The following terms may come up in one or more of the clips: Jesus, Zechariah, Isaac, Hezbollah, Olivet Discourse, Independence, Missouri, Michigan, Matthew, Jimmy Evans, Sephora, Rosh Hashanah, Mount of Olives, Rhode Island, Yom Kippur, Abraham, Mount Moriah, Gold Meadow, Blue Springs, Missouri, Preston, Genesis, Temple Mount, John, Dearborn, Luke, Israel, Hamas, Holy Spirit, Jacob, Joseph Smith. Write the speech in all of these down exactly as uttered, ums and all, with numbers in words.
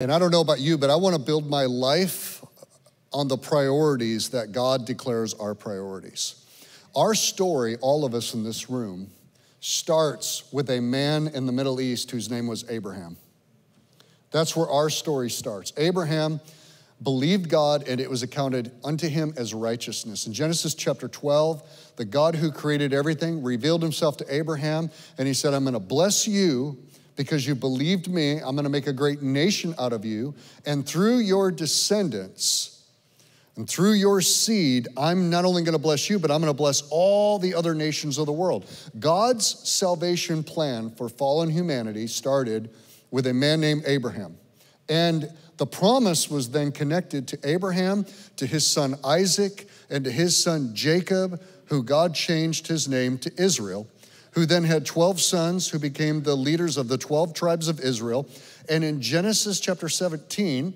And I don't know about you, but I want to build my life on the priorities that God declares our priorities. Our story, all of us in this room, starts with a man in the Middle East whose name was Abraham. That's where our story starts. Abraham believed God, and it was accounted unto him as righteousness. In Genesis chapter twelve, the God who created everything revealed himself to Abraham, and he said, I'm going to bless you because you believed me. I'm going to make a great nation out of you. And through your descendants and through your seed, I'm not only going to bless you, but I'm going to bless all the other nations of the world. God's salvation plan for fallen humanity started with a man named Abraham. And the promise was then connected to Abraham, to his son Isaac, and to his son Jacob, who God changed his name to Israel, who then had twelve sons who became the leaders of the twelve tribes of Israel. And in Genesis chapter seventeen,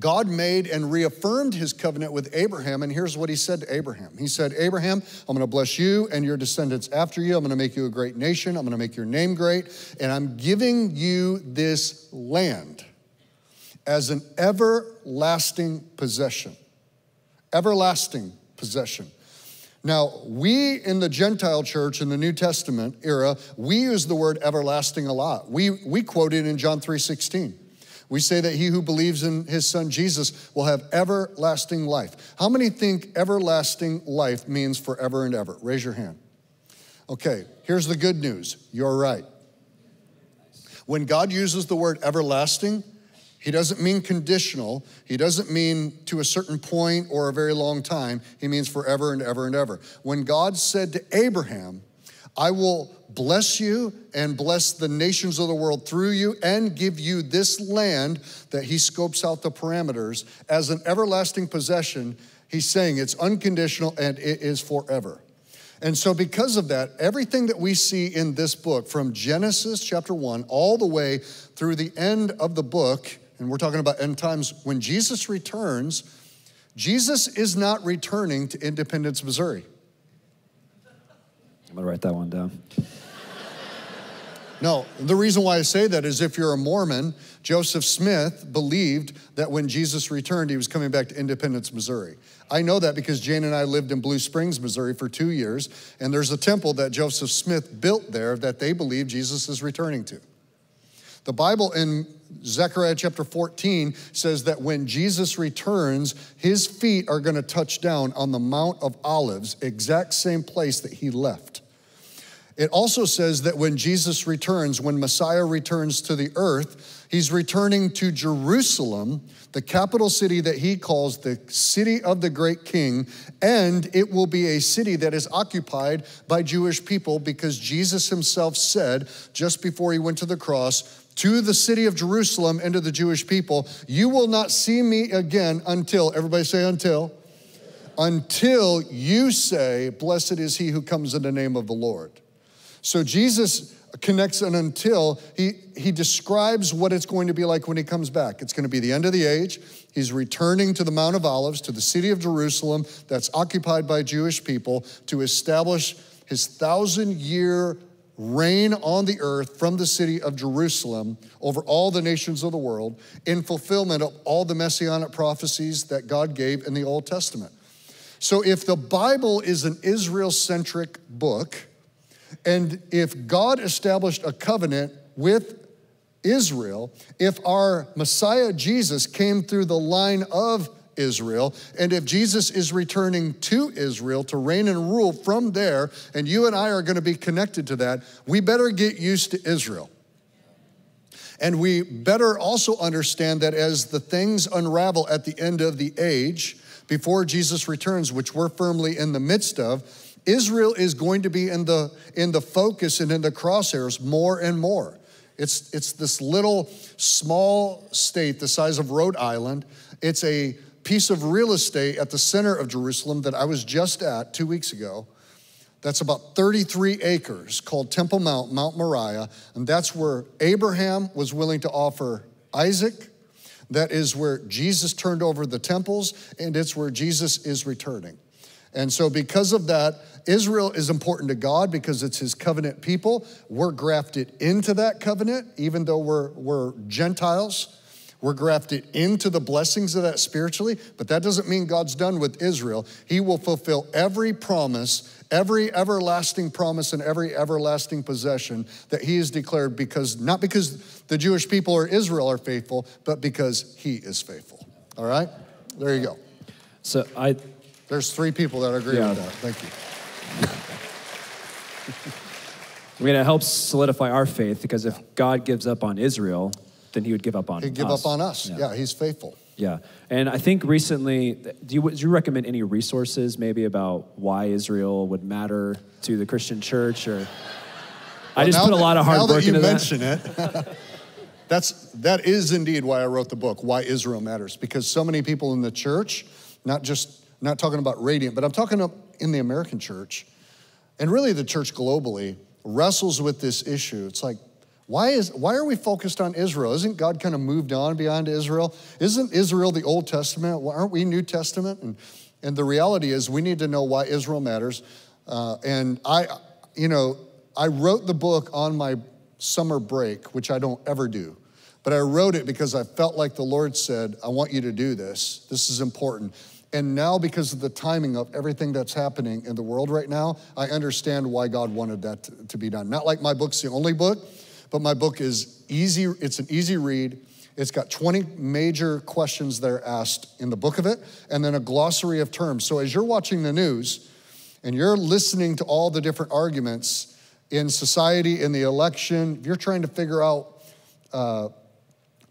God made and reaffirmed his covenant with Abraham, and here's what he said to Abraham. He said, Abraham, I'm gonna bless you and your descendants after you. I'm gonna make you a great nation. I'm gonna make your name great, and I'm giving you this land as an everlasting possession. Everlasting possession. Now, we in the Gentile church in the New Testament era, we use the word everlasting a lot. We, we quote it in John three sixteen. We say that he who believes in his son Jesus will have everlasting life. How many think everlasting life means forever and ever? Raise your hand. Okay, here's the good news. You're right. When God uses the word everlasting, he doesn't mean conditional. He doesn't mean to a certain point or a very long time. He means forever and ever and ever. When God said to Abraham, I will bless you and bless the nations of the world through you and give you this land that he scopes out the parameters as an everlasting possession, he's saying it's unconditional and it is forever. And so because of that, everything that we see in this book from Genesis chapter one all the way through the end of the book, and we're talking about end times, when Jesus returns, Jesus is not returning to Independence, Missouri. I'm gonna write that one down. No, the reason why I say that is if you're a Mormon, Joseph Smith believed that when Jesus returned, he was coming back to Independence, Missouri. I know that because Jane and I lived in Blue Springs, Missouri for two years, and there's a temple that Joseph Smith built there that they believe Jesus is returning to. The Bible in Zechariah chapter fourteen says that when Jesus returns, his feet are gonna touch down on the Mount of Olives, exact same place that he left. It also says that when Jesus returns, when Messiah returns to the earth, he's returning to Jerusalem, the capital city that he calls the city of the great king, and it will be a city that is occupied by Jewish people because Jesus himself said, just before he went to the cross, to the city of Jerusalem and to the Jewish people, you will not see me again until, everybody say until, until you say, blessed is he who comes in the name of the Lord. So Jesus connects an until. He, he describes what it's going to be like when he comes back. It's going to be the end of the age. He's returning to the Mount of Olives, to the city of Jerusalem that's occupied by Jewish people to establish his thousand-year reign on the earth from the city of Jerusalem over all the nations of the world in fulfillment of all the messianic prophecies that God gave in the Old Testament. So if the Bible is an Israel-centric book, and if God established a covenant with Israel, if our Messiah Jesus came through the line of Israel, and if Jesus is returning to Israel to reign and rule from there, and you and I are going to be connected to that, we better get used to Israel. And we better also understand that as the things unravel at the end of the age, before Jesus returns, which we're firmly in the midst of, Israel is going to be in the, in the focus and in the crosshairs more and more. It's, it's this little small state the size of Rhode Island. It's a piece of real estate at the center of Jerusalem that I was just at two weeks ago. That's about thirty-three acres called Temple Mount, Mount Moriah. And that's where Abraham was willing to offer Isaac. That is where Jesus turned over the temples, and it's where Jesus is returning. And so because of that, Israel is important to God because it's his covenant people. We're grafted into that covenant, even though we're, we're Gentiles. We're grafted into the blessings of that spiritually, but that doesn't mean God's done with Israel. He will fulfill every promise, every everlasting promise and every everlasting possession that he has declared, because not because the Jewish people or Israel are faithful, but because he is faithful. All right? There you go. So I There's three people that agree yeah. with that. Thank you. I mean, it helps solidify our faith, because if God gives up on Israel, then he would give up on us. He'd give us. up on us. Yeah. yeah, he's faithful. Yeah, and I think recently, do you, do you recommend any resources maybe about why Israel would matter to the Christian church? Or well, I just put that, a lot of hard work into that. Now that you mention that. it, that's, that is indeed why I wrote the book, Why Israel Matters, because so many people in the church, not just, not talking about Radiant, but I'm talking up in the American church, and really the church globally wrestles with this issue. It's like, Why, is, why are we focused on Israel? Isn't God kind of moved on beyond Israel? Isn't Israel the Old Testament? Well, aren't we New Testament? And, and the reality is we need to know why Israel matters. Uh, and I, you know, I wrote the book on my summer break, which I don't ever do. But I wrote it because I felt like the Lord said, I want you to do this. This is important. And now, because of the timing of everything that's happening in the world right now, I understand why God wanted that to, to be done. Not like my book's the only book, but my book is easy, it's an easy read. It's got twenty major questions that are asked in the book of it, and then a glossary of terms. So as you're watching the news and you're listening to all the different arguments in society, in the election, you're trying to figure out, uh,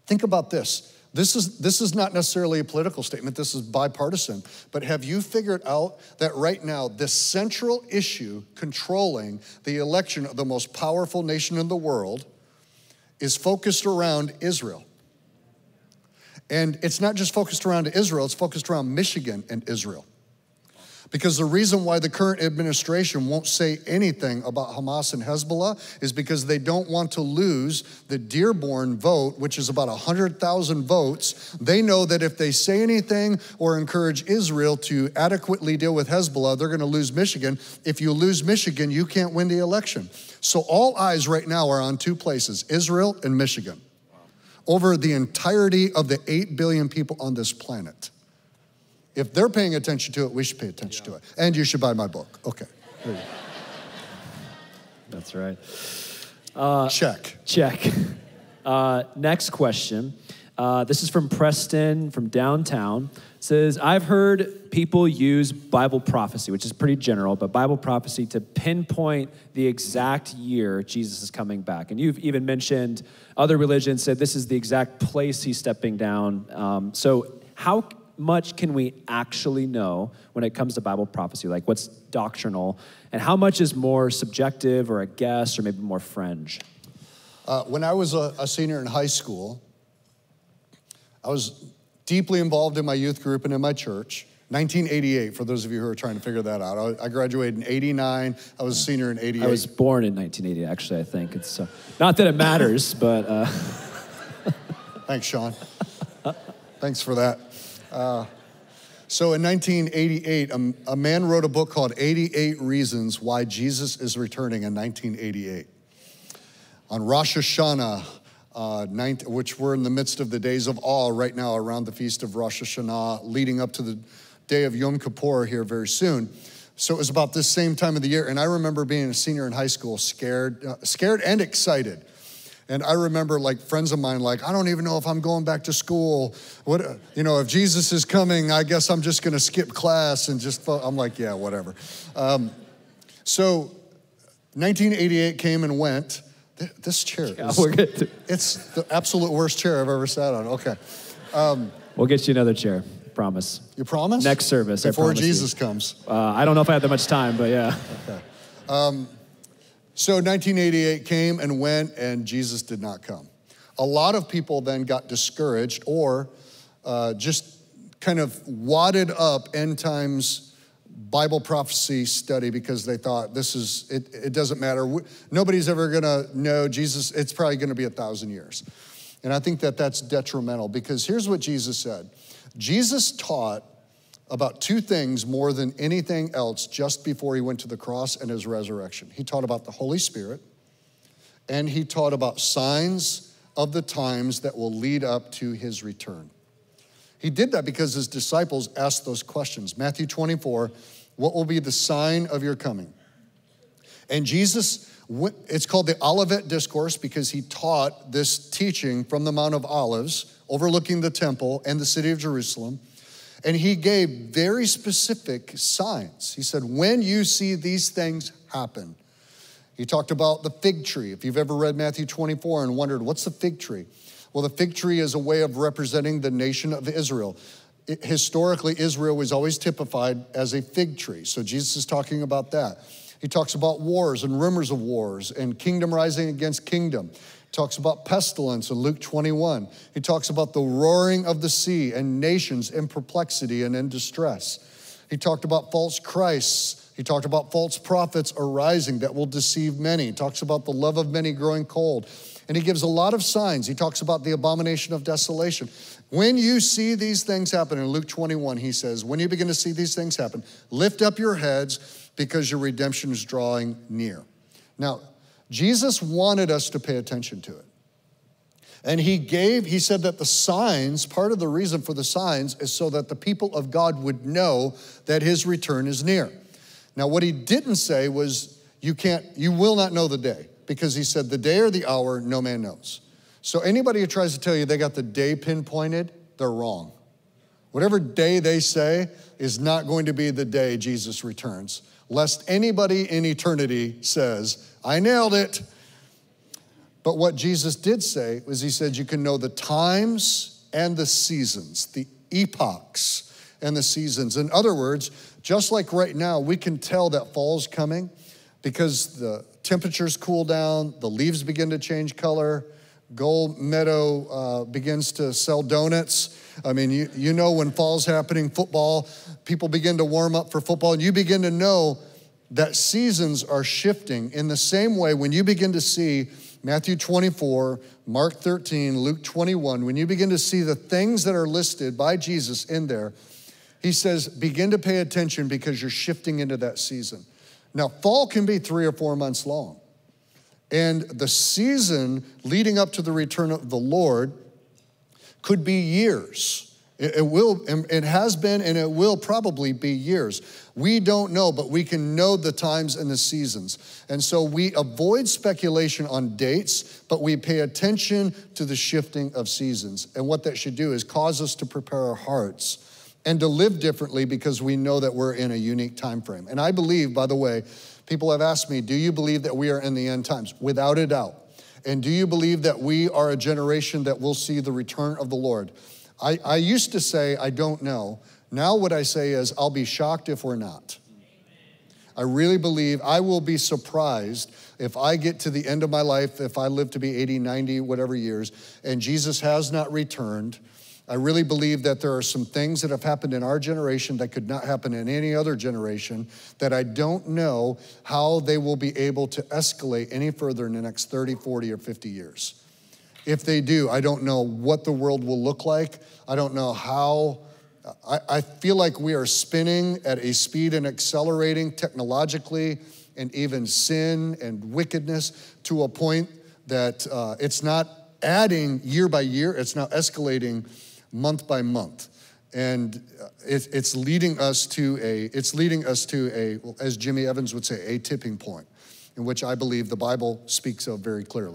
think about this. This is, this is not necessarily a political statement, this is bipartisan, but have you figured out that right now the central issue controlling the election of the most powerful nation in the world is focused around Israel? And it's not just focused around Israel, it's focused around Michigan and Israel. Because the reason why the current administration won't say anything about Hamas and Hezbollah is because they don't want to lose the Dearborn vote, which is about one hundred thousand votes. They know that if they say anything or encourage Israel to adequately deal with Hezbollah, they're going to lose Michigan. If you lose Michigan, you can't win the election. So all eyes right now are on two places, Israel and Michigan, over the entirety of the eight billion people on this planet. If they're paying attention to it, we should pay attention yeah. to it. And you should buy my book. Okay. There you go. That's right. Uh, check. Check. Uh, next question. Uh, this is from Preston, from downtown. It says, I've heard people use Bible prophecy, which is pretty general, but Bible prophecy to pinpoint the exact year Jesus is coming back. And you've even mentioned other religions said this is the exact place he's stepping down. Um, so how much can we actually know when it comes to Bible prophecy? Like, what's doctrinal, and how much is more subjective or a guess or maybe more fringe? Uh, when I was a, a senior in high school, I was deeply involved in my youth group and in my church. nineteen eighty-eight, for those of you who are trying to figure that out. I, I graduated in eighty-nine. I was a senior in eighty-eight. I was born in nineteen eighty, actually, I think. It's uh, not that it matters, but... Uh... Thanks, Sean. Thanks for that. Uh, so in nineteen eighty-eight, a, a man wrote a book called eighty-eight Reasons Why Jesus is Returning in nineteen eighty-eight. On Rosh Hashanah, uh, ninth, which we're in the midst of the days of awe right now around the feast of Rosh Hashanah, leading up to the day of Yom Kippur here very soon. So it was about this same time of the year, and I remember being a senior in high school, scared, uh, scared and excited. And I remember, like, friends of mine, like, I don't even know if I'm going back to school. What, you know, if Jesus is coming, I guess I'm just going to skip class and just, I'm like, yeah, whatever. Um, so nineteen eighty-eight came and went. This chair is, yeah, we're good. It's the absolute worst chair I've ever sat on. Okay. Um, we'll get you another chair, promise. You promise? Next service, Before I Jesus you. comes. Uh, I don't know if I have that much time, but yeah. Okay. Um, So nineteen eighty-eight came and went, and Jesus did not come. A lot of people then got discouraged or uh, just kind of wadded up end times Bible prophecy study because they thought this is, it, it doesn't matter. Nobody's ever gonna know Jesus. It's probably gonna be a thousand years. And I think that that's detrimental, because here's what Jesus said. Jesus taught about two things more than anything else just before he went to the cross and his resurrection. He taught about the Holy Spirit, and he taught about signs of the times that will lead up to his return. He did that because his disciples asked those questions. Matthew twenty-four, what will be the sign of your coming? And Jesus, it's called the Olivet Discourse because he taught this teaching from the Mount of Olives, overlooking the temple and the city of Jerusalem. And he gave very specific signs. He said, when you see these things happen. He talked about the fig tree. If you've ever read Matthew twenty-four and wondered, what's the fig tree? Well, the fig tree is a way of representing the nation of Israel. It, historically, Israel was always typified as a fig tree. So Jesus is talking about that. He talks about wars and rumors of wars and kingdom rising against kingdom. He talks about pestilence in Luke twenty-one. He talks about the roaring of the sea and nations in perplexity and in distress. He talked about false Christs. He talked about false prophets arising that will deceive many. He talks about the love of many growing cold. And he gives a lot of signs. He talks about the abomination of desolation. When you see these things happen, in Luke twenty-one, he says, when you begin to see these things happen, lift up your heads, because your redemption is drawing near. Now, Jesus wanted us to pay attention to it. And he gave, he said that the signs, part of the reason for the signs is so that the people of God would know that his return is near. Now, what he didn't say was, you can't, you will not know the day, because he said the day or the hour, no man knows. So anybody who tries to tell you they got the day pinpointed, they're wrong. Whatever day they say is not going to be the day Jesus returns, lest anybody in eternity says, I nailed it. But what Jesus did say was he said, you can know the times and the seasons, the epochs and the seasons. In other words, just like right now, we can tell that fall's coming because the temperatures cool down, the leaves begin to change color, Gold Meadow uh, begins to sell donuts. I mean, you, you know when fall's happening, football, people begin to warm up for football, and you begin to know that seasons are shifting. In the same way, when you begin to see Matthew twenty-four, Mark thirteen, Luke twenty-one, when you begin to see the things that are listed by Jesus in there, he says, begin to pay attention because you're shifting into that season. Now, fall can be three or four months long. And the season leading up to the return of the Lord could be years. It, it will, it has been, and it will probably be years. We don't know, but we can know the times and the seasons. And so we avoid speculation on dates, but we pay attention to the shifting of seasons. And what that should do is cause us to prepare our hearts and to live differently because we know that we're in a unique time frame. And I believe, by the way, people have asked me, do you believe that we are in the end times? Without a doubt. And do you believe that we are a generation that will see the return of the Lord? I, I used to say, I don't know. Now what I say is, I'll be shocked if we're not. I really believe I will be surprised if I get to the end of my life, if I live to be eighty, ninety, whatever years, and Jesus has not returned. I really believe that there are some things that have happened in our generation that could not happen in any other generation that I don't know how they will be able to escalate any further in the next thirty, forty, or fifty years. If they do, I don't know what the world will look like. I don't know how. I, I feel like we are spinning at a speed and accelerating technologically and even sin and wickedness to a point that uh, it's not adding year by year, it's now escalating month by month, and it, it's leading us to a, it's leading us to a, as Jimmy Evans would say, a tipping point, in which I believe the Bible speaks of very clearly.